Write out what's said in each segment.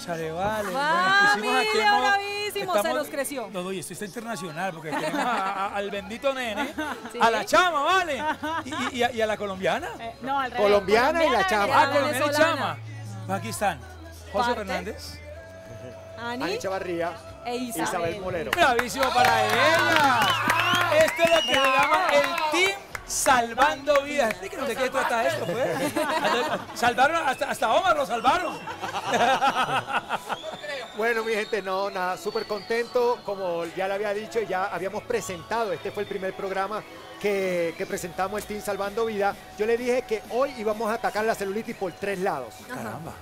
Cónchale, vale. ¡Ah, bueno, mira, estamos, Bravíssimo! Estamos, se nos creció. No, oye, esto está internacional, porque tenemos al bendito nene, ¿sí? A la chama, vale. Y a la colombiana. No, al revés. Colombiana y la chama. Ah, colombiana y chama. Pues aquí están José Fernándny, Anny Chavarría e Isabel Molero. ¡Bravíssimo para ellas! Esto es lo que se llama el Team Salvando Vida. Explíquenos de qué trata esto, pues. Salvaron, hasta Omar lo salvaron. Bueno, mi gente, no, nada, súper contento. Como ya le había dicho, ya habíamos presentado, este fue el primer programa que presentamos, el Team Salvando Vida. Yo le dije que hoy íbamos a atacar la celulitis por 3 lados. Caramba.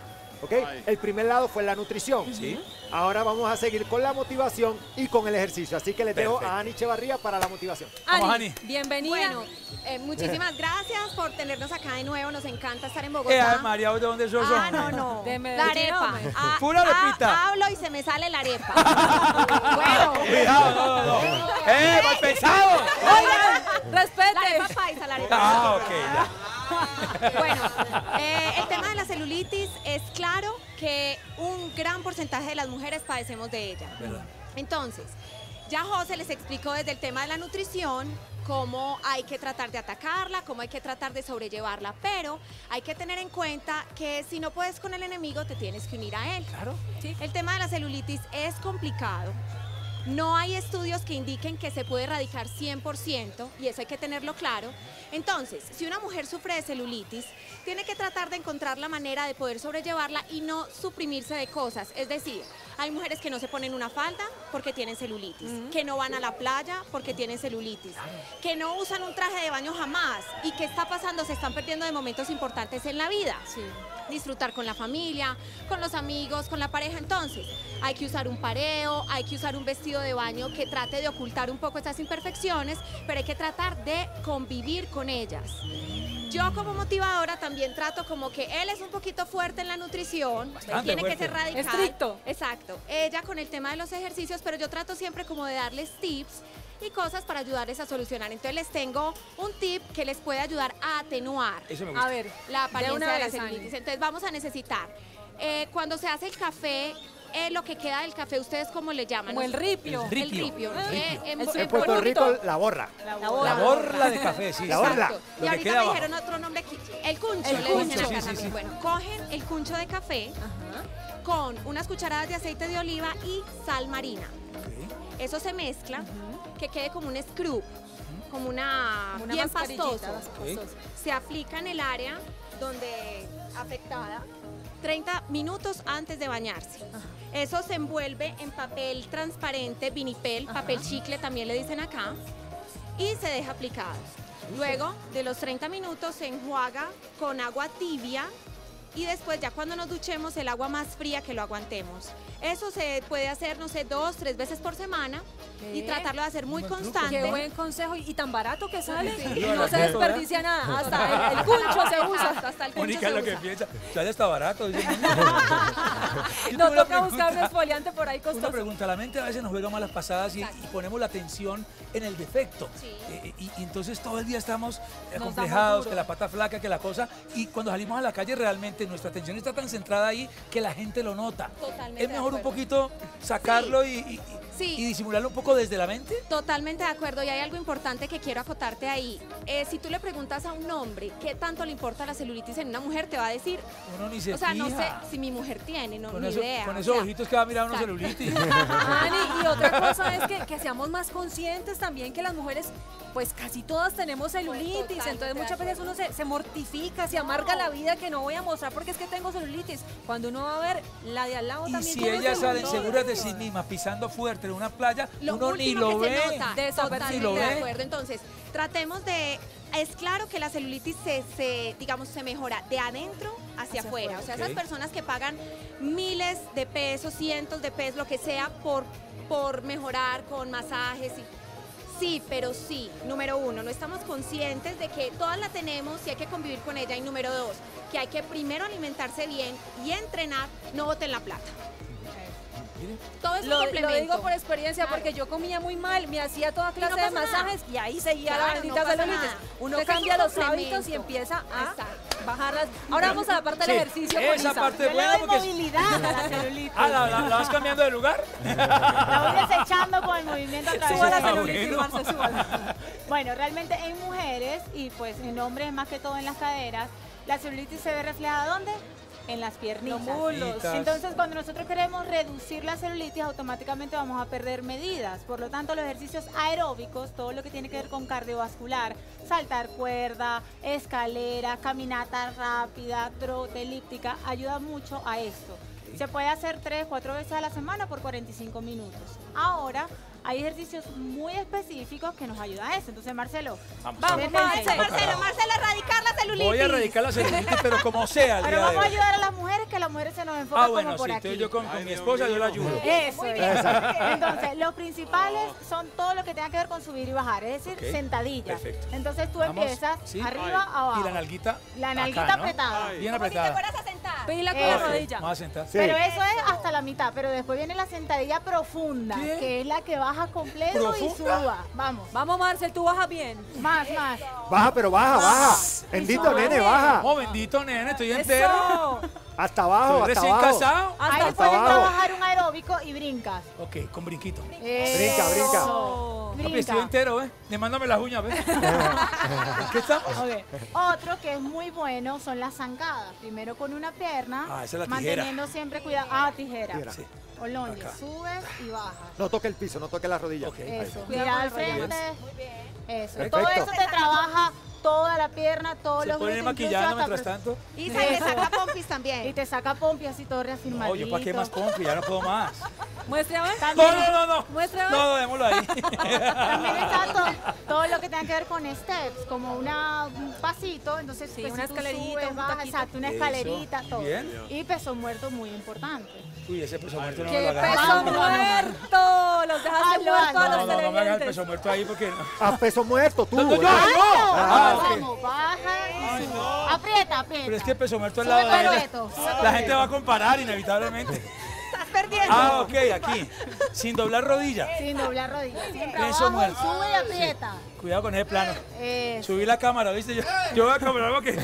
¿Okay? El primer lado fue la nutrición. ¿Sí? Ahora vamos a seguir con la motivación y con el ejercicio. Así que les dejo a Anny Chavarría para la motivación. Anny, bienvenida. Bueno, muchísimas gracias por tenernos acá de nuevo. Nos encanta estar en Bogotá. María, ¿de dónde yo soy? Ah, no, no. De Medellín, la arepa. Pura arepita. Hablo y se me sale la arepa. Bueno. Cuidado, no. ¡Mal pensado! Oigan, respete. La arepa paisa, la arepa. Ah, ok, ya. Bueno, el tema de la celulitis, es claro que un gran porcentaje de las mujeres padecemos de ella. Entonces, ya José les explicó desde el tema de la nutrición cómo hay que tratar de atacarla, cómo hay que tratar de sobrellevarla, pero hay que tener en cuenta que si no puedes con el enemigo, te tienes que unir a él. Claro. ¿Sí? El tema de la celulitis es complicado. No hay estudios que indiquen que se puede erradicar 100%, y eso hay que tenerlo claro. Entonces, si una mujer sufre de celulitis, tiene que tratar de encontrar la manera de poder sobrellevarla y no suprimirse de cosas. Es decir, hay mujeres que no se ponen una falda porque tienen celulitis, que no van a la playa porque tienen celulitis, que no usan un traje de baño jamás. ¿Y qué está pasando? Se están perdiendo de momentos importantes en la vida. Sí. Disfrutar con la familia, con los amigos, con la pareja. Entonces, hay que usar un pareo, hay que usar un vestido de baño que trate de ocultar un poco estas imperfecciones, pero hay que tratar de convivir con ellas. Yo como motivadora también trato como que él es un poquito fuerte en la nutrición, tiene que ser radical. Estricto. Exacto. Ella con el tema de los ejercicios, pero yo trato siempre como de darles tips y cosas para ayudarles a solucionar. Entonces les tengo un tip que les puede ayudar a atenuar, a ver, la apariencia de la celulitis. Entonces vamos a necesitar, cuando se hace el café, lo que queda del café, ¿ustedes cómo le llaman? Como el ripio. El ripio. En Puerto Rico, la borra. La borra de café, sí. La borra. Y ahorita me dijeron otro nombre aquí. El cuncho, le dicen acá también. Bueno, cogen el cuncho de café con unas cucharadas de aceite de oliva y sal marina. Eso se mezcla, que quede como un scrub, como una bien pastoso. Se aplica en el área donde afectada 30 minutos antes de bañarse. Eso se envuelve en papel transparente, vinipel, papel chicle también le dicen acá, y se deja aplicado. Luego de los 30 minutos se enjuaga con agua tibia y después ya cuando nos duchemos, el agua más fría que lo aguantemos. Eso se puede hacer, no sé, 2, 3 veces por semana. Y tratarlo de hacer muy constante. Qué buen consejo, y tan barato que sale. Sí. No se desperdicia nada, hasta el cuncho se usa. Hasta el cuncho Mónica lo usa. Que piensa, sale hasta barato. No toca buscar un exfoliante por ahí costoso. Una pregunta, la mente a veces nos juega malas pasadas y ponemos la atención en el defecto. Sí. Y entonces todo el día estamos acomplejados, que la pata flaca, que la cosa, y cuando salimos a la calle realmente nuestra atención está tan centrada ahí que la gente lo nota. Totalmente. Es mejor un poquito sacarlo y disimularlo un poco desde la mente. Totalmente de acuerdo, y hay algo importante que quiero acotarte ahí. Si tú le preguntas a un hombre qué tanto le importa la celulitis en una mujer, te va a decir, uno ni se fija. No sé si mi mujer tiene, no, ni idea. Con esos ojitos que va a mirar una celulitis. Y otra cosa es que seamos más conscientes también que las mujeres, pues casi todas tenemos celulitis, pues entonces muchas veces uno se mortifica, se amarga la vida, que no voy a mostrar porque es que tengo celulitis. Cuando uno va a ver la de al lado también. Y si ellas salen seguras de sí mismas, pisando fuerte en una playa, uno ni lo ve. Totalmente de acuerdo. Entonces, tratemos de... Es claro que la celulitis se mejora de adentro hacia afuera. O sea, esas personas que pagan miles de pesos, cientos de pesos, lo que sea, por mejorar con masajes y... Sí, pero sí, número 1, no estamos conscientes de que todas la tenemos y hay que convivir con ella. Y número 2, que hay que primero alimentarse bien y entrenar, no boten la plata. Todo es un complemento. Lo digo por experiencia, porque yo comía muy mal, me hacía toda clase de masajes y ahí seguía la maldita celulitis. Uno cambia los hábitos y empieza a bajarlas. Ahora vamos a la parte del ejercicio. Esa parte es buena porque... movilidad a la celulitis. Ah, ¿la vas cambiando de lugar? La voy desechando con el movimiento a través de la celulitis, Marce, súbala. Bueno, realmente en mujeres y pues en hombres más que todo en las caderas, la celulitis se ve reflejada ¿dónde? En las piernitas. Entonces, cuando nosotros queremos reducir la celulitis, automáticamente vamos a perder medidas. Por lo tanto, los ejercicios aeróbicos, todo lo que tiene que ver con cardiovascular, saltar cuerda, escalera, caminata rápida, trote, elíptica, ayuda mucho a esto. Se puede hacer 3 o 4 veces a la semana por 45 minutos. Ahora, hay ejercicios muy específicos que nos ayudan a eso. Entonces, Marcelo, vamos, Marcelo, a erradicar la celulitis. Voy a erradicar la celulitis, pero como sea. Pero vamos a ayudar a las mujeres, que las mujeres se nos enfocan como por aquí. Yo con mi esposa yo la ayudo. Eso, muy bien. Entonces, los principales son todo lo que tenga que ver con subir y bajar, es decir, sentadillas. Perfecto. Entonces, tú empiezas arriba, abajo. Y la nalguita. La nalguita acá, apretada. Bien apretada. Como si te fueras a sentar. Pídela con la rodilla. Vamos a sentar. Pero eso es hasta la mitad, pero después viene la sentadilla profunda, que es la que baja completo y suba. Vamos. Vamos, Marcel, tú bajas bien. Más, más. Baja, pero baja, baja. Bendito nene, baja. Oh, bendito nene, estoy entero. Hasta abajo, hasta abajo. ¿Recién casado? Ahí puedes trabajar un aeróbico y brincas. Ok, con brinquito. Brinca, brinca. Papi, estoy entero, ¿eh? Demándame las uñas, ¿ves? ¿Qué estamos? Okay. Otro que es muy bueno son las zancadas. Primero con una pierna. Ah, esa es la tijera. Manteniendo siempre cuidado. Ah, tijera. Sí. Olonde, subes y bajas. No toque el piso, no toque las rodillas. Eso, mira al frente. Muy bien. Eso, perfecto. Todo eso te trabaja toda la pierna, todos los glúteos. Se pone maquillando mientras tanto. Y te saca pompis también. Y te saca pompis así todo reafirmadito. Oye, ¿para qué más pompis? Ya no puedo más. Muéstrame. No. Muéstrame. No, démoslo ahí. También está todo lo que tenga que ver con steps, como un pasito, entonces sí, pues, una escalerita, bajas, exacto, una escalerita, todo. Bien. Y peso muerto muy importante. Uy, ese peso muerto no me lo agarra. ¡Peso muerto! Los dejaste muertos a los televidentes. No me hagas el peso muerto ahí porque... ¡A peso muerto, tú! ¡No, vamos, baja y sube. Aprieta, aprieta. Pero es que el peso muerto al lado de él, la gente va a comparar inevitablemente. Estás perdiendo. Ah, ok, aquí. Sin doblar rodilla. Sin doblar rodilla. Peso muerto. Sube y aprieta. Cuidado con ese plano. Subí la cámara, ¿viste? Yo voy a comprar algo que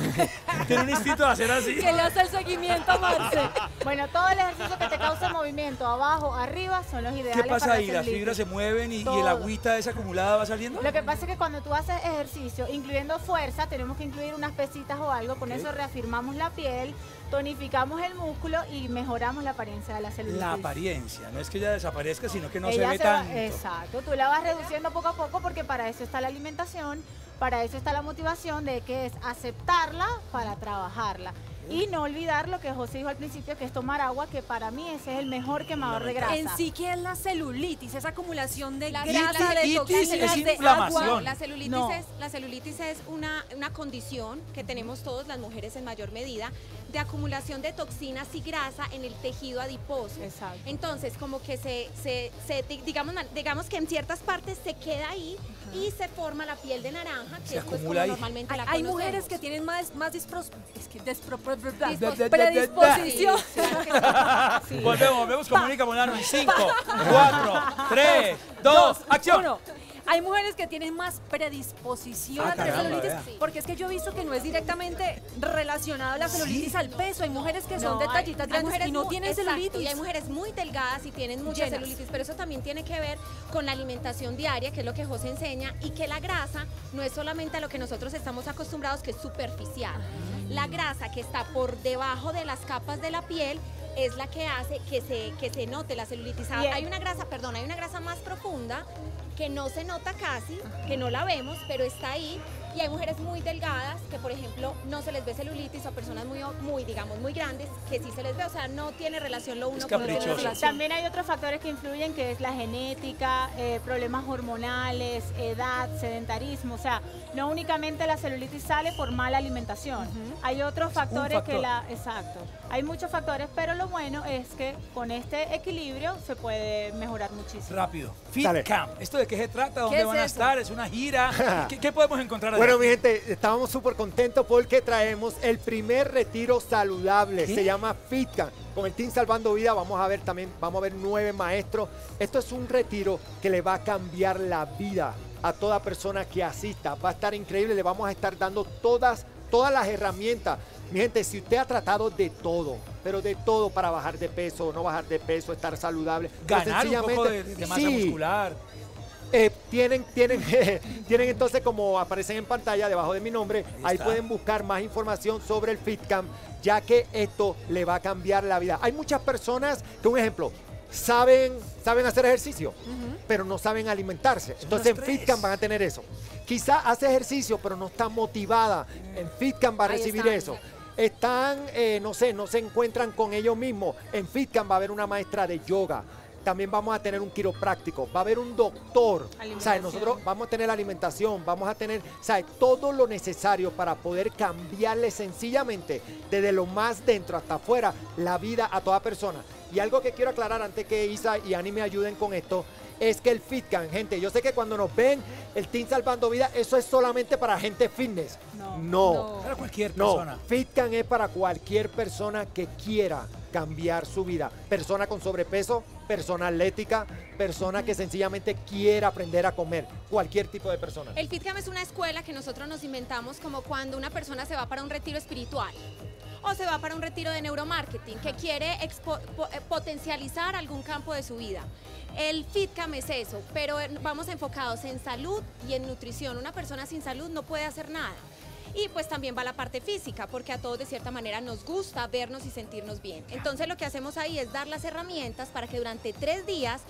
tiene un instinto de hacer así. Que le hace el seguimiento, Marce. Bueno, todo el ejercicio que te causa movimiento, abajo, arriba, son los ideales. ¿Qué pasa ahí? ¿Las fibras se mueven y el agüita esa acumulada va saliendo? Lo que pasa es que cuando tú haces ejercicio, incluyendo fuerza, tenemos que incluir unas pesitas o algo. Con eso reafirmamos la piel, tonificamos el músculo y mejoramos la apariencia de la celulitis. La apariencia, no es que ella desaparezca, sino que no se ve tanto. Exacto, tú la vas reduciendo poco a poco porque para eso está la alimentación, para eso está la motivación de que es aceptarla para trabajarla. Y no olvidar lo que José dijo al principio, que es tomar agua, que para mí ese es el mejor quemador de grasa. En sí, ¿qué es la celulitis? Esa acumulación de grasa, de toxinas, de agua. La celulitis es una condición que tenemos todos, las mujeres en mayor medida, de acumulación de toxinas y grasa en el tejido adiposo. Exacto. Entonces, como que digamos que en ciertas partes se queda ahí. Y se forma la piel de naranja, que es como normalmente la conocemos. Hay mujeres que tienen más predisposición. Volvemos, comunicamos. 5, 4, 3, 2, acción. Hay mujeres que tienen más predisposición a la celulitis, porque es que yo he visto que no es directamente relacionado la celulitis al peso. Hay mujeres que son detallitas grandes y no tienen celulitis. Y hay mujeres muy delgadas y tienen mucha celulitis, pero eso también tiene que ver con la alimentación diaria, que es lo que José enseña, y que la grasa no es solamente a lo que nosotros estamos acostumbrados, que es superficial. La grasa que está por debajo de las capas de la piel es la que hace que se note la celulitis. Hay una grasa más profunda que no se nota casi, que no la vemos, pero está ahí. Y hay mujeres muy delgadas que, por ejemplo, no se les ve celulitis, o personas muy grandes que sí se les ve. O sea, no tiene relación lo uno con lo otro. También hay otros factores que influyen, que es la genética, problemas hormonales, edad, sedentarismo. O sea, no únicamente la celulitis sale por mala alimentación. Hay otros factores que la... Exacto. Hay muchos factores, pero lo bueno es que con este equilibrio se puede mejorar muchísimo. Rápido. Fitcan. ¿Esto de qué se trata? ¿Dónde van a estar? ¿Es una gira? ¿Qué podemos encontrar allá? Bueno, mi gente, estábamos súper contentos porque traemos el primer retiro saludable. Se llama Fitcan. Con el Team Salvando Vida vamos a ver 9 maestros. Esto es un retiro que le va a cambiar la vida a toda persona que asista. Va a estar increíble, le vamos a estar dando todas todas las herramientas. Mi gente, si usted ha tratado de todo, pero de todo para bajar de peso, no bajar de peso, estar saludable, ganar un poco de masa muscular. Tienen entonces, como aparecen en pantalla debajo de mi nombre, ahí pueden buscar más información sobre el Fitcan, ya que esto le va a cambiar la vida. Hay muchas personas que, un ejemplo, saben hacer ejercicio, pero no saben alimentarse. Entonces en Fitcan van a tener eso. Quizá hace ejercicio, pero no está motivada. En Fitcan va a recibir eso. Están, no sé, no se encuentran con ellos mismos. En Fitcan va a haber una maestra de yoga. También vamos a tener un quiropráctico, va a haber un doctor, ¿sabes? Nosotros vamos a tener alimentación, vamos a tener, ¿sabes?, todo lo necesario para poder cambiarle sencillamente desde lo más dentro hasta afuera la vida a toda persona. Y algo que quiero aclarar antes que Isa y Anny me ayuden con esto, es que el Fitcan, gente, yo sé que cuando nos ven, el Team Salvando Vida, eso es solamente para gente fitness. No. Para cualquier persona. Fitcan es para cualquier persona que quiera cambiar su vida. Persona con sobrepeso, persona atlética, persona que sencillamente quiera aprender a comer, cualquier tipo de persona. El Fitcan es una escuela que nosotros nos inventamos, como cuando una persona se va para un retiro espiritual o se va para un retiro de neuromarketing, que quiere potencializar algún campo de su vida. El Fitcan es eso, pero vamos enfocados en salud y en nutrición. Una persona sin salud no puede hacer nada. Y pues también va la parte física, porque a todos de cierta manera nos gusta vernos y sentirnos bien. Entonces lo que hacemos ahí es dar las herramientas para que durante 3 días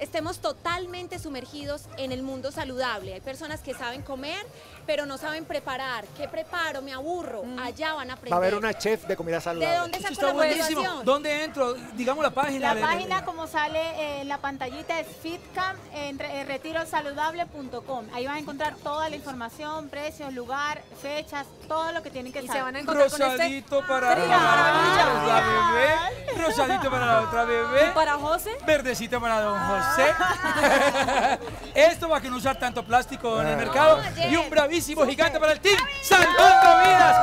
estemos totalmente sumergidos en el mundo saludable. Hay personas que saben comer, pero no saben preparar. ¿Qué preparo? Me aburro. Allá van a aprender. Va a haber una chef de comida saludable. ¿De dónde saco la motivación? ¿Dónde entro? Digamos la página. La página, como sale en la pantallita, es Fitcan, retirosaludable.com. Ahí vas a encontrar toda la información, precios, lugar, fechas, todo lo que tienen que saber. Y se van a encontrar rosadito con este... para la bebé, rosadito para la otra bebé. ¿Y para José? Verdecito para don José. Esto va a que no usar tanto plástico en el mercado. Y un bravísimo gigante para el Team Salvando Vidas.